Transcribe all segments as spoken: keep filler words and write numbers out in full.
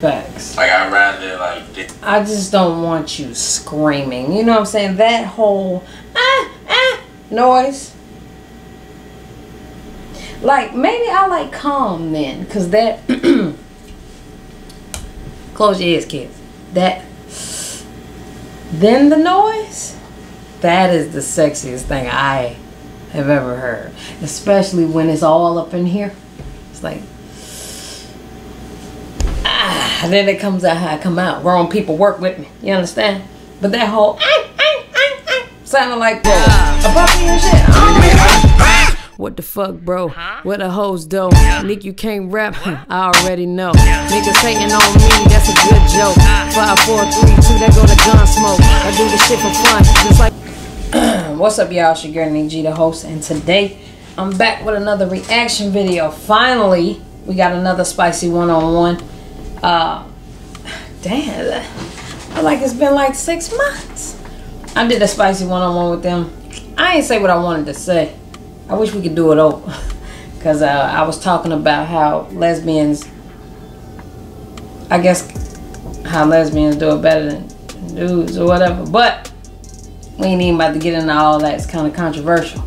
Facts. Like, I'd rather, like... I just don't want you screaming. You know what I'm saying? That whole, ah, ah, noise. Like, maybe I like calm then. Because that... Close your ears, kids. That... Then the noise? That is the sexiest thing I have ever heard. Especially when it's all up in here. It's like... And then it comes out how I come out. Wrong people work with me. You understand? But that whole sounded like bro. Uh, what the fuck, bro? Huh? What a hoes do? Yeah. Nick, you can't rap. I already know. Yeah. Niggas hating on me. That's a good joke. Five, four, three, two. They go to gun smoke. I do this shit for fun. Just like. What's up, y'all? It's your girl Nick G, the host, and today I'm back with another reaction video. Finally, we got another spicy one-on-one. Uh, damn, I like it's been like six months. I did a spicy one-on-one with them. I ain't say what I wanted to say. I wish we could do it over. Because uh, I was talking about how lesbians, I guess how lesbians do it better than dudes or whatever. But we ain't even about to get into all that. It's kind of controversial.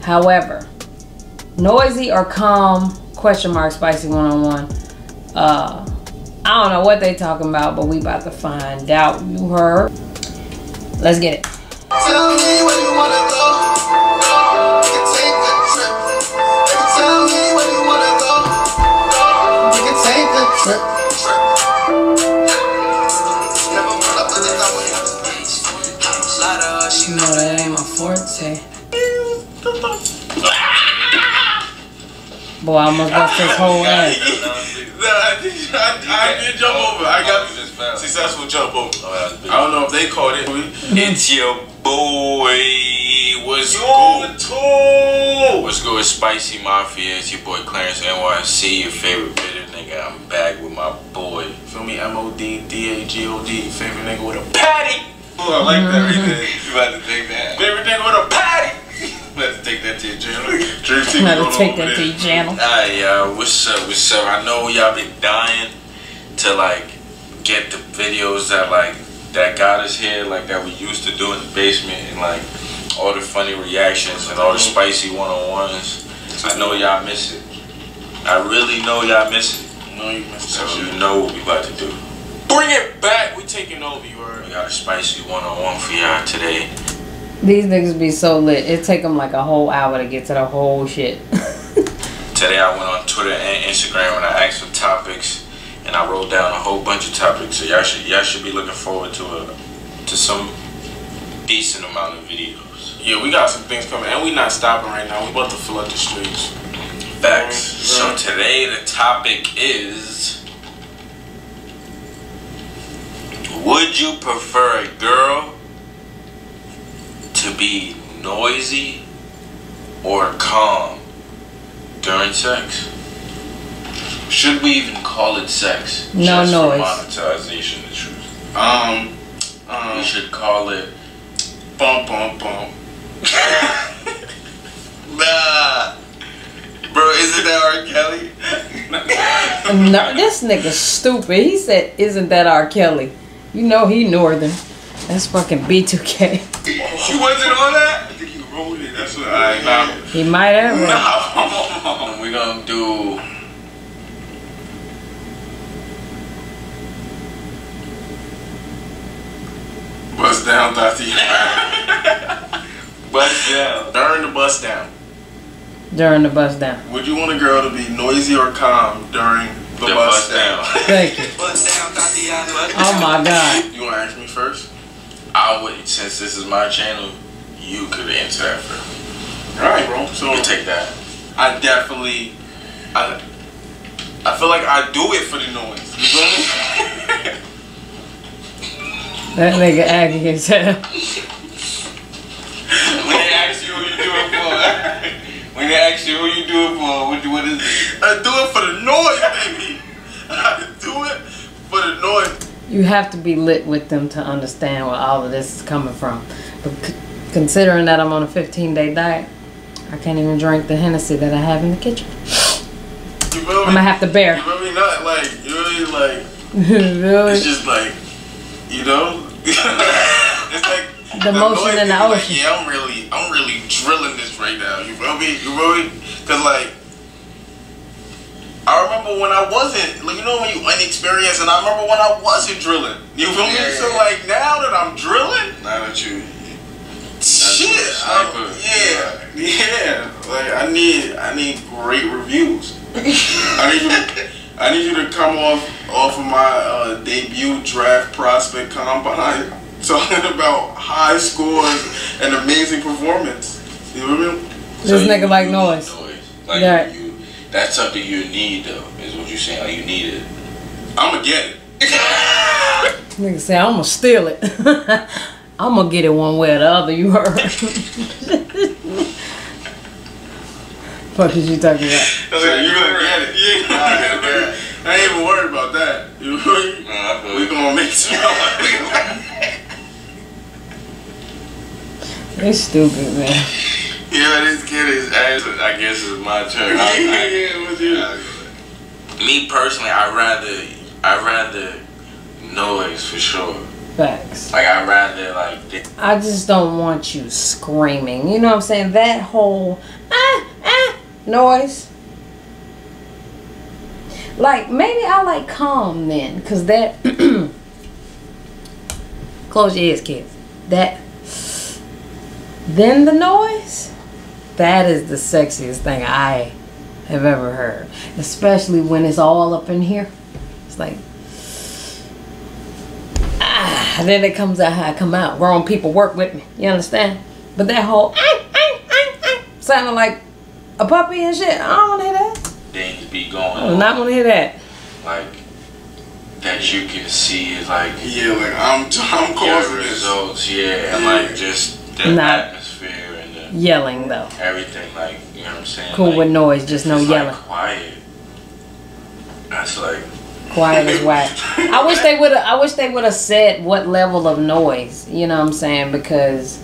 However, noisy or calm, question mark, spicy one-on-one. Uh... I don't know what they talking about, but we about to find out. You heard? Let's get it. Tell me where you wanna go. We can take a trip. Tell me where you wanna go. We can take a trip. You know that ain't my forte. Boy, I almost lost this whole ass. I did, I, I did jump over. I got oh, successful jump over. Oh, I don't know if they caught it. It's your boy. What's good? What's good? Spicy Mafia. It's your boy Clarence N Y C, your favorite bitter nigga. I'm back with my boy. Feel me? M O D D A G O D. Favorite nigga with a patty. Oh, I like that right there. You about to take that? Favorite nigga with a patty. Let's have to take that to your channel. Dream team going take that to your channel. Alright, y'all. What's up? What's up? I know y'all been dying to, like, get the videos that, like, that got us here, like, that we used to do in the basement, and, like, all the funny reactions and all the spicy one-on-ones. I know y'all miss it. I really know y'all miss it. I know you miss it. So you know what we about to do. Bring it back. We taking over, you heard. We got a spicy one-on-one for y'all today. These niggas be so lit. It take them like a whole hour to get to the whole shit. Today I went on Twitter and Instagram and I asked for topics, and I wrote down a whole bunch of topics. So y'all should y'all should be looking forward to a to some decent amount of videos. Yeah, we got some things coming, and we not stopping right now. We about to fill up the streets. Facts. Right. So today the topic is: would you prefer a girl to be noisy or calm during sex? Should we even call it sex? No, just noise. For monetization issues. Um, um, we should call it bump, bump, bump. Nah, bro, isn't that R. Kelly? No, this nigga's stupid. He said, "Isn't that R. Kelly?" You know he northern. That's fucking B two K. She wasn't on that? I think he rolled it. That's what I nah. He might have. Nah. We're gonna do bust down, Tati. Bust down. During the bust down. During the bust down. Would you want a girl to be noisy or calm during the, the bust, bust down? down. Thank you. Oh my god. You wanna ask me first? I would, since this is my channel, you could answer that for me. Alright, bro. So you take that. I definitely, I, I feel like I do it for the noise. You feel me? That nigga acting himself. When they ask you who you do it for, when they ask you who you do it for, what, what is it? I do it for the noise, baby. I do it for the noise. You have to be lit with them to understand where all of this is coming from. But c considering that I'm on a fifteen day diet, I can't even drink the Hennessy that I have in the kitchen. You feel me? I'm gonna have to bear. You feel me? Not like, you really like, Really? It's just like, you know, it's like the, the motion in the ocean. Like, yeah, I'm really, I'm really drilling this right now. You feel me? You feel me? Cause like, I remember when I wasn't, like, you know, when you inexperienced, and I remember when I wasn't drilling. You feel yeah, me? Yeah, so yeah. like now that I'm drilling, now that you, shit, I'm, yeah, yeah. Like I need, I need great reviews. I need you to, I need you to come off, off of my uh, debut draft prospect combine. Talking about high scores and amazing performance. You know what I mean? This so nigga like noise. noise. Like that. You, that's something you need though, is what you're saying. Like you need it. I'ma get it. Nigga say I'ma steal it. I'ma get it one way or the other, you heard. What is you talking about? So you gonna get it. Yeah. I ain't even worried about that. You know what I mean? Nah, we gonna make some. It's stupid, man. Yeah, this kid is ass. I guess it's my turn. I, I, yeah, with you. I, me personally, I rather, I rather noise for sure. Facts. Like I rather like. I just don't want you screaming. You know what I'm saying? That whole ah ah noise. Like maybe I like calm then, cause that. Close your ears, kids. That. Then the noise, that is the sexiest thing I have ever heard. Especially when it's all up in here. It's like, ah, then it comes out how I come out. Wrong people work with me, you understand? But that whole, ah, ah, ah, ah, sounding like a puppy and shit, I don't want to hear that. Things be going on. I do not want to hear that. Like, that you can see is like, yeah, like I'm, I'm causing results, yeah, and like just, the not atmosphere and the yelling though. Everything, like, you know what I'm saying? Cool like, with noise, just no yelling. Like quiet. That's like quiet is whack. I wish they would. I wish they would have said what level of noise. You know what I'm saying? Because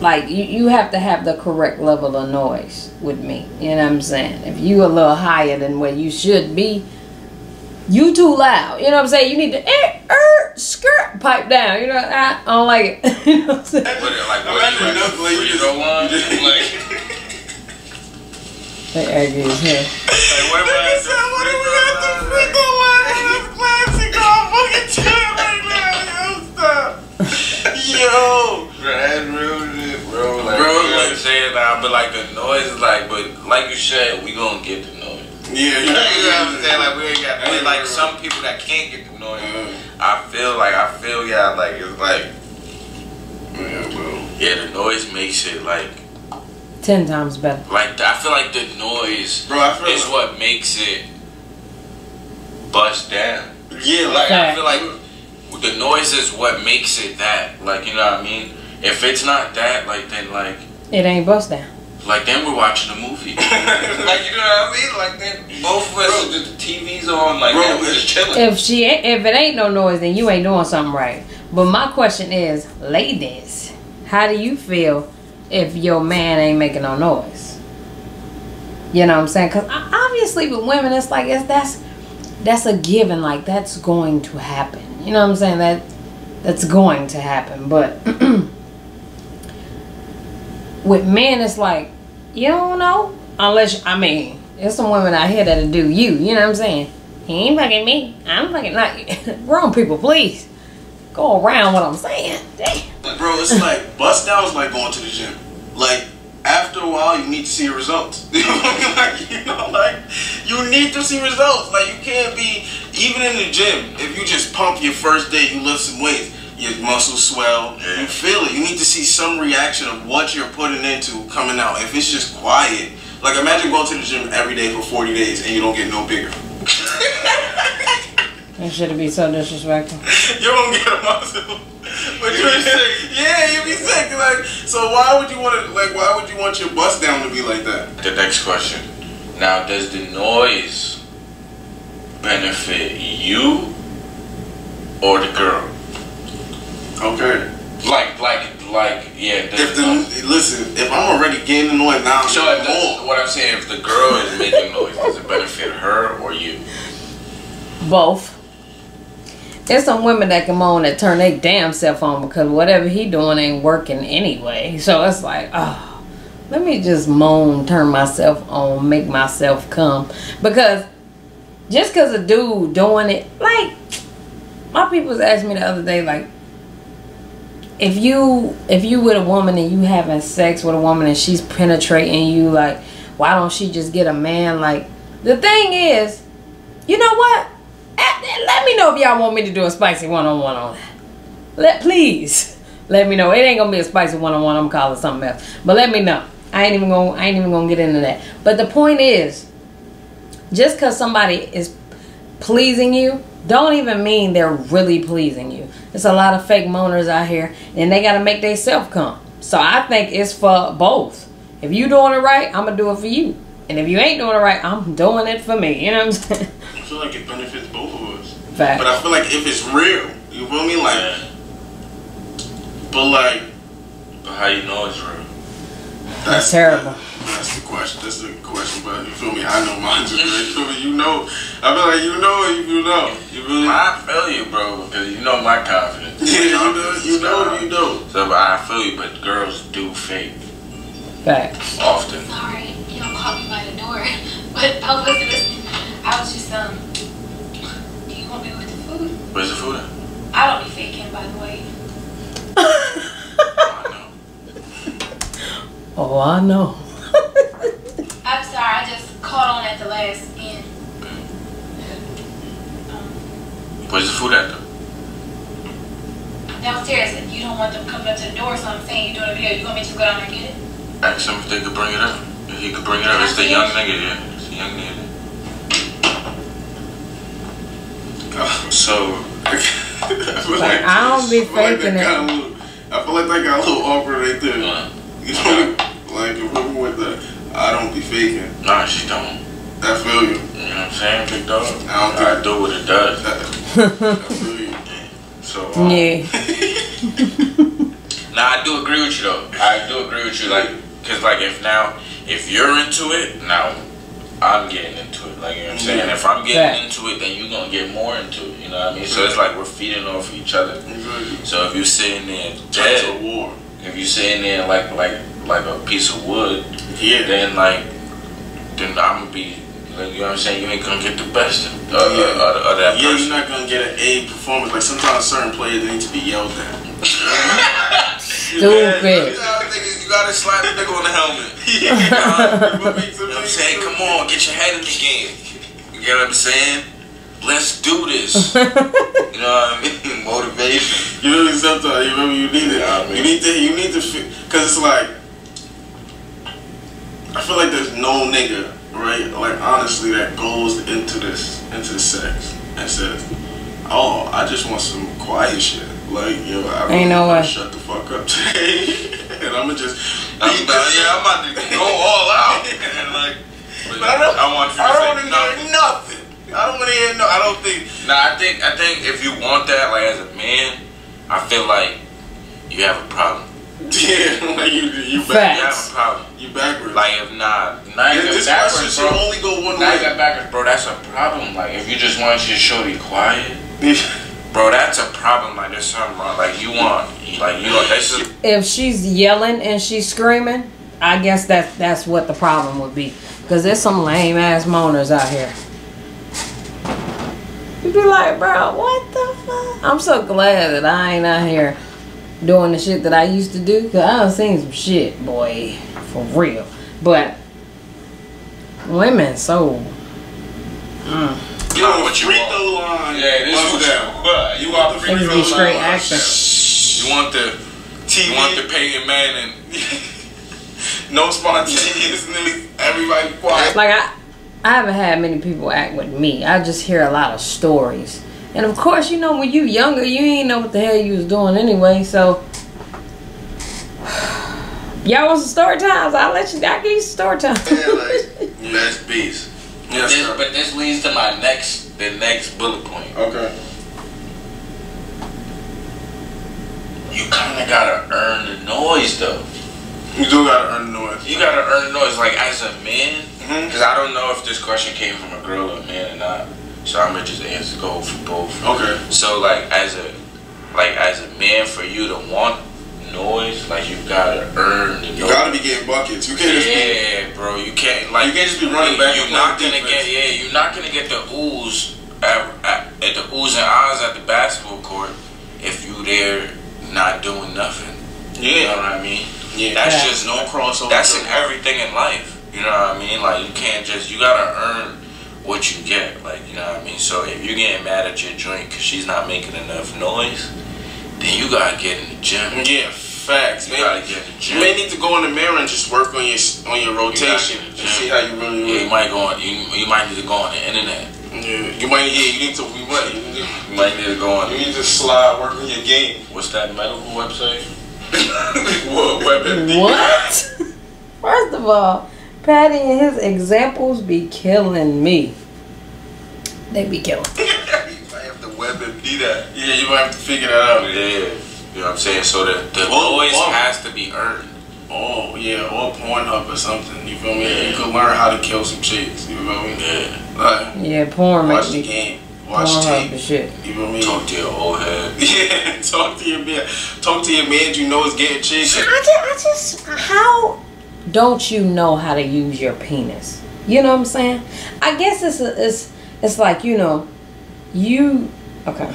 like you, you have to have the correct level of noise with me. You know what I'm saying? If you a little higher than where you should be, you too loud. You know what I'm saying? You need to. Eh, er, skirt pipe down. You know what I, I don't like it. You know what I'm saying? Like, they argue as hell. Like, what am I at the freaking line? I'm classic. I'm fucking chill right now. Yo, stop. Yo. Bro, that's real shit, bro. Like, bro, like, like saying that, but like the noise is like, but like you said, we gonna get the noise. Yeah, you know what I'm saying? Like, we ain't got, we, like, some people that can't get the noise. Mm-hmm. I feel like, I feel, yeah, like, it's like, yeah, bro. Yeah, the noise makes it, like, ten times better. Like, I feel like the noise bro, I feel is like, what makes it bust down. Yeah, like, okay. I feel like the noise is what makes it that. Like, you know what I mean? If it's not that, like, then, like, it ain't bust down. Like, then we're watching a movie. Like, you know what I mean? Like, then both of us, bro, the T V's on, like, bro, we're just chilling. If, she ain't, if it ain't no noise, then you ain't doing something right. But my question is, ladies, how do you feel if your man ain't making no noise? You know what I'm saying? Because obviously with women, it's like, it's, that's that's a given. Like, that's going to happen. You know what I'm saying? That That's going to happen. But with men, it's like, you don't know, unless, I mean, there's some women out here that'll do you, you know what I'm saying? He ain't fucking me, I'm fucking not. Grown people, please, go around what I'm saying, damn. Bro, it's like, bust down is like going to the gym. Like, after a while, you need to see results. Like, you know, like, you need to see results. Like, you can't be, even in the gym, if you just pump your first day, you lift some weights. Your muscles swell, yeah. You feel it. You need to see some reaction of what you're putting into coming out. If it's just quiet, like imagine going to the gym every day for forty days and you don't get no bigger. That should've be so disrespectful. You don't get a muscle. But you be sick. Yeah, you be sick. Like, so why would you want to, like, why would you want your bust down to be like that? The next question. Now, does the noise benefit you or the girl? Okay. Like, like, like, yeah. If the, listen, If I'm already getting the noise now, I'm sure it does. What I'm saying, if the girl is making noise, does it benefit her or you? Both. There's some women that can moan and turn their damn self on because whatever he doing ain't working anyway. So it's like, oh, let me just moan, turn myself on, make myself come. Because just because a dude doing it, like, my people was asking me the other day, like, if you if you with a woman and you having sex with a woman and she's penetrating you, like, why don't she just get a man? Like, the thing is, you know what? Let me know if y'all want me to do a spicy one-on-one on that. Let, please let me know. It ain't gonna be a spicy one-on-one. I'm calling something else. But let me know. I ain't even gonna. I ain't even gonna get into that. But the point is, just because somebody is pleasing you, don't even mean they're really pleasing you. There's a lot of fake moaners out here, and they gotta make themselves come. So I think it's for both. If you doing it right, I'm gonna do it for you. And if you ain't doing it right, I'm doing it for me. You know what I'm saying? I feel like it benefits both of us. Fact. But I feel like if it's real, you feel me? Like, yeah. But like, but how you know it's real? That's, that's terrible. That, that's the question. That's the question. But you feel me? I know mine's real. You know, I feel like you know if you know. You feel me? I feel you, bro, because you know my confidence. Yeah, confidence you know, you know, you know. So, but I feel you. But girls do fake. Facts. Often. Sorry. You don't call me by the door, but I was listening. I was just, um, do you want me with the food? Where's the food at? I don't be faking, by the way. Oh, I know. Oh, I know. I'm sorry, I just caught on at the last end. Um, Where's the food at, though? Downstairs, and you don't want them coming up to the door, so I'm saying you're doing a video. You want me to go down there and get it? Ask them if they could bring it up. If he could bring it up, it's the young nigga, yeah. It's the young nigga. Oh, so, I, feel like, like, I don't be I feel faking like it. Little, I feel like that got a little awkward right there. Uh, you know, uh, like, if we with the, I don't be faking. Nah, she don't. I feel you. You know what I'm saying, big dog? I don't think I do what it does. I feel you. So, um, yeah. Nah, I do agree with you, though. I do agree with you, like, because, like, if now... If you're into it, now I'm getting into it. Like, you know what I'm saying? Yeah. If I'm getting yeah. into it, then you're going to get more into it. You know what I mean? So it's like we're feeding off each other. Mm-hmm. So if you're sitting there dead, war. if you're sitting there like like like a piece of wood, yeah. then, like, then I'm going to be, like, you know what I'm saying? You ain't going to get the best of, uh, yeah. uh, of that yeah, person. You're not going to get an A performance. Like, sometimes certain players need to be yelled at. Stupid. You gotta slap the nigga on the helmet. Yeah. You know what I'm saying? Come on, get your head in the game. You know what I'm saying? Let's do this. You know what I mean? Motivation. You know what sometimes you remember you need it. You, know I mean? you need to you need to feel, cause it's like I feel like there's no nigga, right? Like honestly that goes into this into sex and says, oh, I just want some quiet shit. Like, yo, I really no want to shut the fuck up today. And I'ma just I'm about, yeah, I'm about to go all out. And like but but I don't, I want you to I don't say wanna hear nothing. I don't wanna hear no I don't think Nah I think I think if you want that, like as a man, I feel like you have a problem. Yeah, like you you, back, you have a problem. You backwards. Like if not now you got backwards, bro. Only go one now way. you got backwards, bro, that's a problem. Like if you just want your show to be quiet. Bro, that's a problem. Like, there's something wrong. Like, you want, like, you know, that's just... If she's yelling and she's screaming, I guess that, that's what the problem would be. Because there's some lame-ass moaners out here. You'd be like, bro, what the fuck? I'm so glad that I ain't out here doing the shit that I used to do. Because I done seen some shit, boy. For real. But, women, so... Mm. You know what you want. Line. Yeah, this is what you want. You want the straight action. You want the T V. You want the Peyton Manning. No spontaneous niggas. Everybody quiet. Like I, I haven't had many people act with me. I just hear a lot of stories. And of course, you know when you younger, you ain't know what the hell you was doing anyway. So, y'all want some story times? I'll let you. I give you story time. Yeah, like that's beast. Yes, this, but this leads to my next, the next bullet point. Okay. You kind of gotta earn the noise, though. You do gotta earn noise. You gotta earn noise, like as a man, because mm-hmm. I don't know if this question came from a girl or a man or not. So I'm gonna just answer go for both. Okay. So like as a, like as a man, for you to want noise, like you gotta earn the noise. You gotta be getting buckets. You can't. Yeah, just be, bro. You can't like. You can't just be running back. You're not gonna get. Yeah, you're not gonna get the oohs at, at, at the oohs and ahs at the basketball court if you there not doing nothing. Yeah. You know what I mean? Yeah, that's yeah. just no crossover. That's in everything in life. You know what I mean? Like you can't just, you gotta earn what you get. Like, you know what I mean? So if you're getting mad at your joint because she's not making enough noise, then you gotta get in the gym. Yeah, facts. You man. gotta get in the gym. You may need to go in the mirror and just work on your on your rotation you and see how you really. Yeah, you might go on. You you might need to go on the internet. Yeah, you might. Yeah, you need to. You might. You need to, you might need to go on. You need to slide work on your game. What's that medical website? What? First of all, Patty and his examples be killing me. They be killing me. You might have to WebMD that. Yeah, you might have to figure that out. Yeah, you know what I'm saying? So the, the well, noise well, has to be earned. Oh, yeah, or Pornhub or something. You feel me? Yeah. You could learn how to kill some chicks. You feel me? Yeah, like, yeah porn watch the game. Watch tape. Shit. You know what I mean? Talk to your old head. Yeah, talk to your man. Talk to your man you know is getting cheated. I just, I just, how don't you know how to use your penis? You know what I'm saying? I guess it's, it's, it's like, you know, you, okay.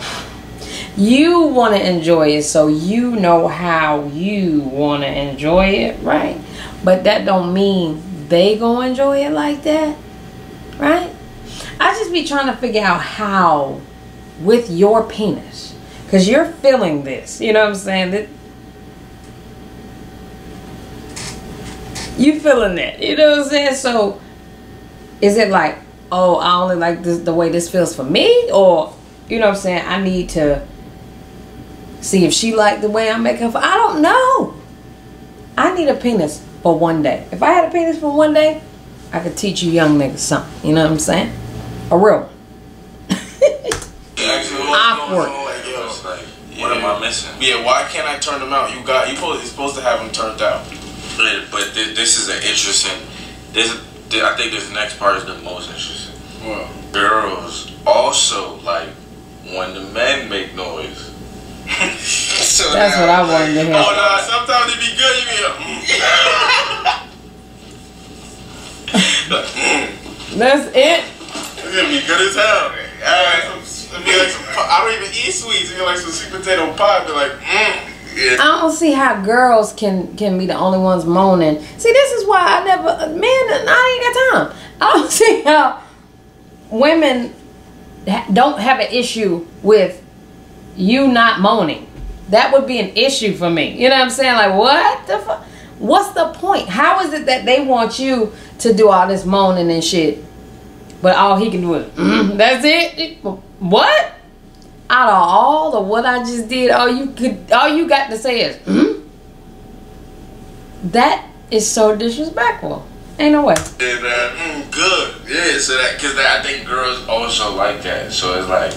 You want to enjoy it, so you know how you want to enjoy it, right? But that don't mean they gonna enjoy it like that, right? I just be trying to figure out how, with your penis, because you're feeling this, you know what I'm saying? That you feeling that, you know what I'm saying? So, is it like, oh, I only like this, the way this feels for me? Or, you know what I'm saying, I need to see if she liked the way I make her feel. I don't know. I need a penis for one day. If I had a penis for one day, I could teach you young niggas something, you know what I'm saying? A real. Awkward. What am I missing? Yeah, why can't I turn them out? You got, you supposed, you're supposed to have them turned out. But, but th this is an interesting. This, th I think this next part is the most interesting. Wow. Girls also like when the men make noise. So that's now, what I wanted to hear. Oh no! Sometimes it be good. You be like, mm. That's it. It's gonna be good as hell. Alright, it'll be like some, I don't even eat sweets. It'll be like some sweet potato pie. Be like, mm. Yeah. I don't see how girls can can be the only ones moaning. See, this is why I never, man, I ain't got time. I don't see how women don't have an issue with you not moaning. That would be an issue for me. You know what I'm saying? Like, what the fuck? What's the point? How is it that they want you to do all this moaning and shit? But all he can do is, mm, that's it? What? Out of all of what I just did, all you could, all you got to say is, mm? That is so disrespectful. Ain't no way. Yeah, that, mm, good. Yeah, so that, because I think girls also like that. So it's like,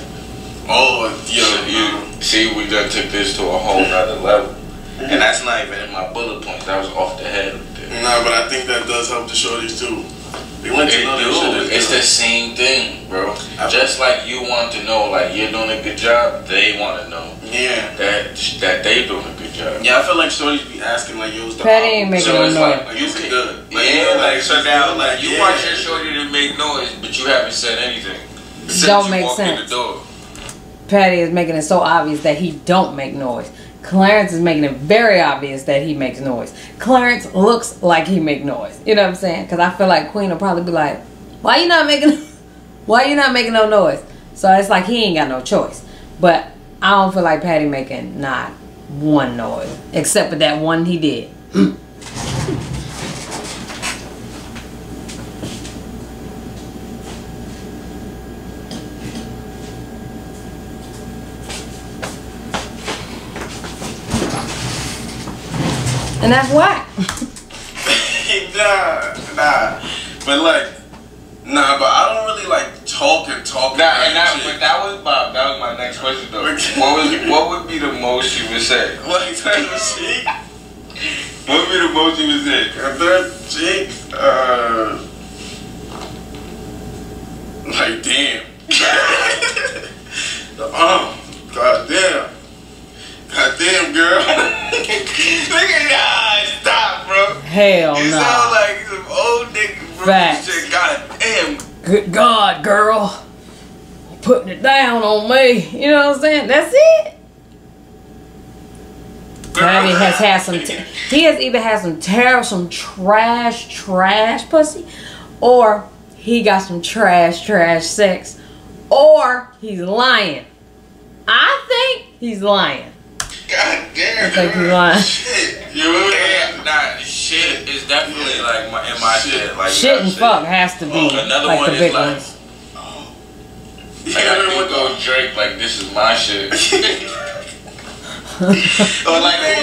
oh, yo, you see, we done took this to a whole nother level. And that's not even in my bullet points. That was off the head. Nah, but I think that does help the shorties too. They want to know they do. It's the same thing, bro. Just like you want to know, like you're doing a good job, they want to know. Yeah. That that they doing a good job. Yeah, I feel like shorties be asking like, "Yo, stop." That ain't making no noise. So it's like, you can, good. Like, yeah, like so now, like you want your shorty to make noise, but you haven't said anything. Don't make sense. Patty is making it so obvious that he don't make noise. Clarence is making it very obvious that he makes noise. Clarence looks like he make noise. You know what I'm saying? Because I feel like Queen will probably be like, why you not making, why you not making no noise? So it's like he ain't got no choice. But I don't feel like Patty making not one noise. Except for that one he did. Mm. And that's why. nah, nah. But like, nah, but I don't really like talking, talking. Nah, and that, but that was Bob. That was my next question though. What was, what would be the most you would say? Like, type of shit. Movie to Moji Music. I thought, Jake, uh, like, damn. Oh, god damn. God damn, girl. Look at that. Stop, bro. Hell no. You nah. sound like some old nigga, bro. Facts. God damn. Good God, girl. You're putting it down on me. You know what I'm saying? That's it. Donnie has had some. He has either had some terrible, some trash, trash pussy, or he got some trash, trash sex, or he's lying. I think he's lying. God damn. I think he's lying. Shit, you yeah, nah, shit is definitely like my in my shit. Shit, like, shit and shit. Fuck has to be oh, another like one the is big like, ones. Oh. Like I think old Drake, like this is my shit. Or like,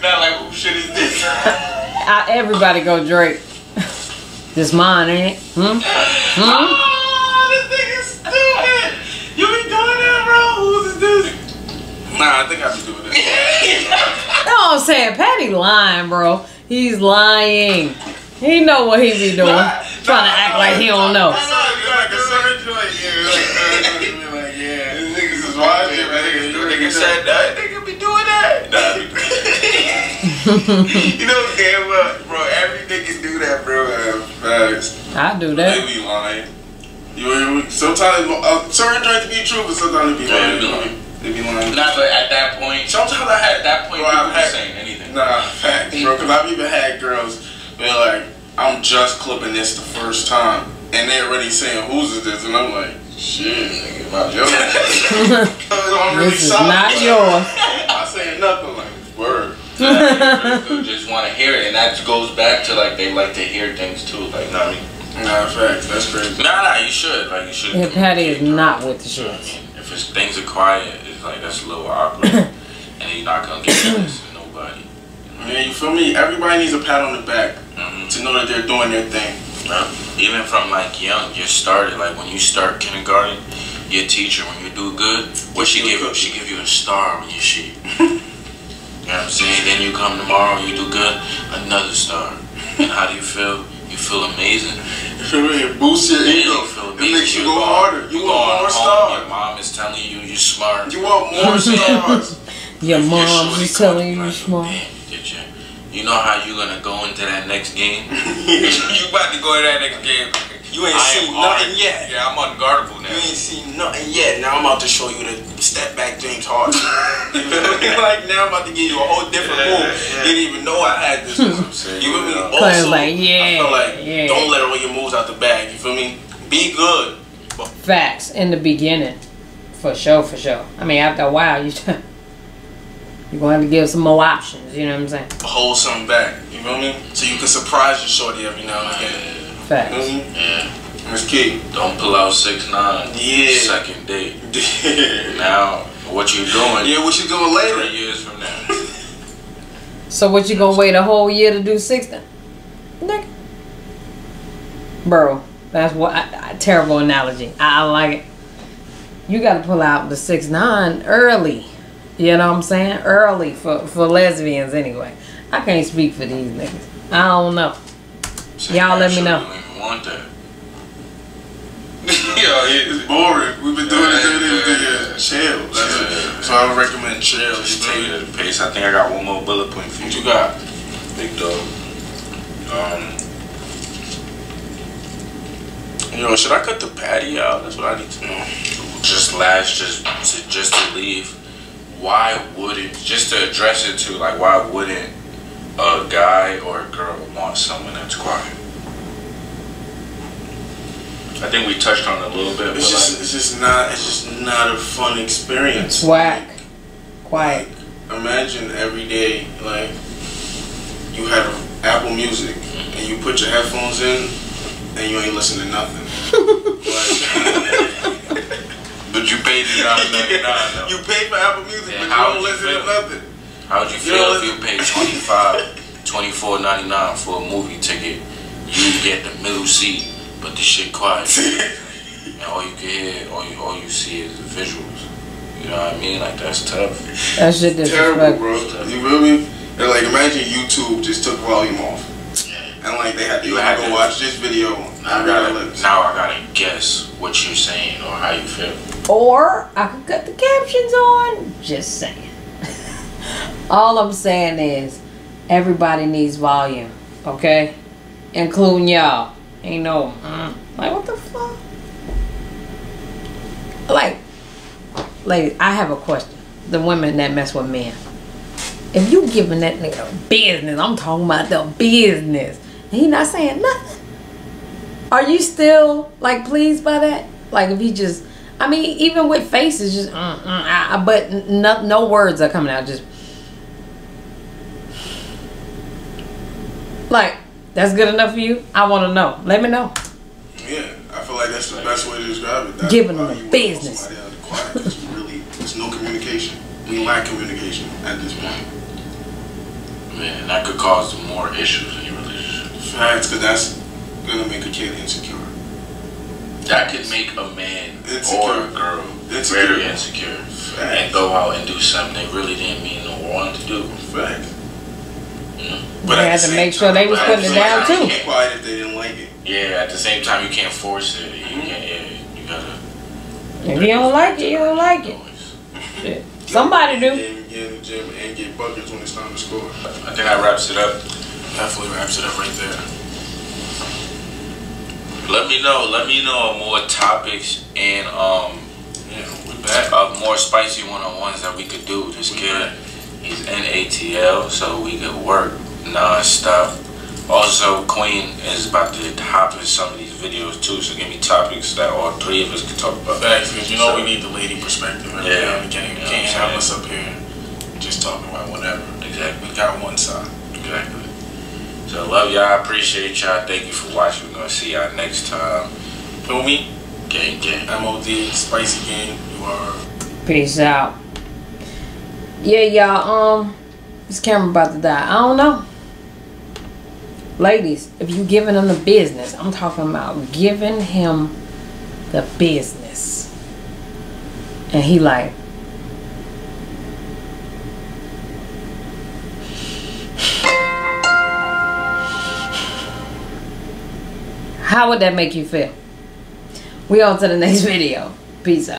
not like, who shit is this? I, everybody go Drake. This mine, ain't it? Hmm? Hmm? Oh, this nigga's stupid. You be doing that, bro? Who's this? Nah, I think I be doing that. No, I'm saying, Patty lying, bro. He's lying. He know what he be doing. Nah, trying nah, to act nah, like he nah, don't nah, know. Nah, nah, like a surgeon, like, yeah, like, like, yeah. This nigga's is watching, man. This nigga said that. You know, damn well, bro, every nigga do that, bro. I do that. They be lying. You sometimes uh, certain joints be true, but sometimes they be lying. They be lying. They be lying. Nah, but at that point, sometimes I had at that point, bro, people I had, be saying anything. Nah, fact, bro, because I've even had girls be like, "I'm just clipping this the first time," and they're already saying, "Whose is this?" And I'm like, "Shit, nigga, not yours." I'm really this is solid, not bro. Yours. I say nothing like word. People just want to hear it, and that goes back to like they like to hear things too. Like, not me. Nah, facts. That's crazy. Nah, nah, you should. Like, you should. Yeah, Patty is not with the shits. If it's, things are quiet, it's like that's a little awkward, and you're not gonna get this to nobody. Yeah, you feel me? Everybody needs a pat on the back mm-hmm. to know that they're doing their thing. Uh, even from like young, you started like when you start kindergarten, your teacher when you do good, what she give you? She give you a star when you shit. You know what I'm saying? Then you come tomorrow, you do good, another star. And how do you feel? You feel amazing. You feel really boosts your ego. It makes you go harder. You want more stars. Your mom is telling you you're smart. You want more stars. Your mom is telling you you're smart. You know how you're gonna go into that next game? You about to go into that next game. You ain't seen nothing yet. Yeah, I'm unguardable now. You ain't seen nothing yet. Now I'm about to show you the step back James Harden. You feel me? Like now I'm about to give you a whole different yeah, move. Yeah. You didn't even know I had this. You feel me? Also, like, yeah, I feel like yeah. don't let all your moves out the bag. You feel me? Be good. Facts in the beginning, for sure, for sure. I mean, after a while, you you're gonna have to give some more options. You know what I'm saying? Hold something back. You feel me? So you can surprise your shorty every now and again. Facts. Mm-hmm. Yeah. That's key. Don't pull out six nine. Yeah. Second date. Yeah. Now, what you doing? Yeah, what you doing later? Three years from now. So what you gonna wait a whole year to do six nine? Nigga. Bro, that's what I, I, terrible analogy. I, I like it. You gotta pull out the six nine early. You know what I'm saying? Early for, for lesbians anyway. I can't speak for these niggas. I don't know. Y'all let me know. Don't want that. Yo, it's boring. We've been doing yeah, it. Chill. Yeah, yeah. So I would recommend chill. Just take it at the pace. I think I got one more bullet point for you. What you got? Big dog. Um. Yo, should I cut the patty out? That's what I need to know. Just last, just to, just to leave. Why wouldn't? Just to address it to like, why wouldn't a guy or a girl wants someone that's quiet? I think we touched on it a little bit. It's just, like, it's just not, it's just not a fun experience. It's whack, like, quiet. Like, imagine every day, like you had Apple Music and you put your headphones in and you ain't listening to nothing. Like, but you paid for nine ninety-nine. You paid for Apple Music, yeah, but you don't listen to nothing. How would you feel if you paid twenty-five, twenty-four ninety-nine for a movie ticket? You get the middle seat, but the shit quiet. And all you can hear, all you, all you see is the visuals. You know what I mean? Like, that's tough. That shit is terrible, bro. You feel me? They're like, imagine YouTube just took volume off. And like they have to, you have to watch this video. Now I gotta, now I gotta guess what you're saying or how you feel. Or I could cut the captions on. Just saying. All I'm saying is everybody needs volume, okay? Including y'all. Ain't no mm. like what the fuck? Like, ladies, I have a question. The women that mess with men. If you giving that nigga business, I'm talking about the business, and he not saying nothing, are you still like pleased by that? Like if he just, I mean, even with faces, just mm, mm, I, but no, no words are coming out. Just like, that's good enough for you? I want to know. Let me know. Yeah, I feel like that's the best way to describe it. That's giving them business. Because really, there's no communication. We lack communication at this point. Man, that could cause more issues in your relationship. Facts, because that's going to make a kid insecure. That could make a man insecure. Or a girl insecure. Very insecure. Facts. And go out and do something they really didn't mean or wanted to do. Facts. You know? But they had to make sure they was putting it down too. You can't quiet if they didn't like it. Yeah, at the same time, you can't force it. You can't, yeah, you gotta. If you don't like it, you don't like it. Shit. Somebody do. And get in the gym and get buckets when it's time to score. I think that wraps it up. Definitely wraps it up right there. Let me know. Let me know more topics and um, yeah, we're back. Uh, more spicy one-on-ones that we could do. This kid, he's in A T L, so we could work non-stop. Also, Queen is about to hop in some of these videos too, so give me topics that all three of us can talk about. Facts, because you know so, we need the lady perspective. Right? Yeah, we can't, you know can't have us up here just talking about whatever. Exactly, we got one side. Exactly. So love y'all, appreciate y'all. Thank you for watching. We're gonna see y'all next time. Feel me? Gang, gang. M O D, spicy gang. You are. Peace out. Yeah, y'all. Um, this camera about to die. I don't know. Ladies, if you giving him the business, I'm talking about giving him the business. And he like, how would that make you feel? We on to the next video. Peace out.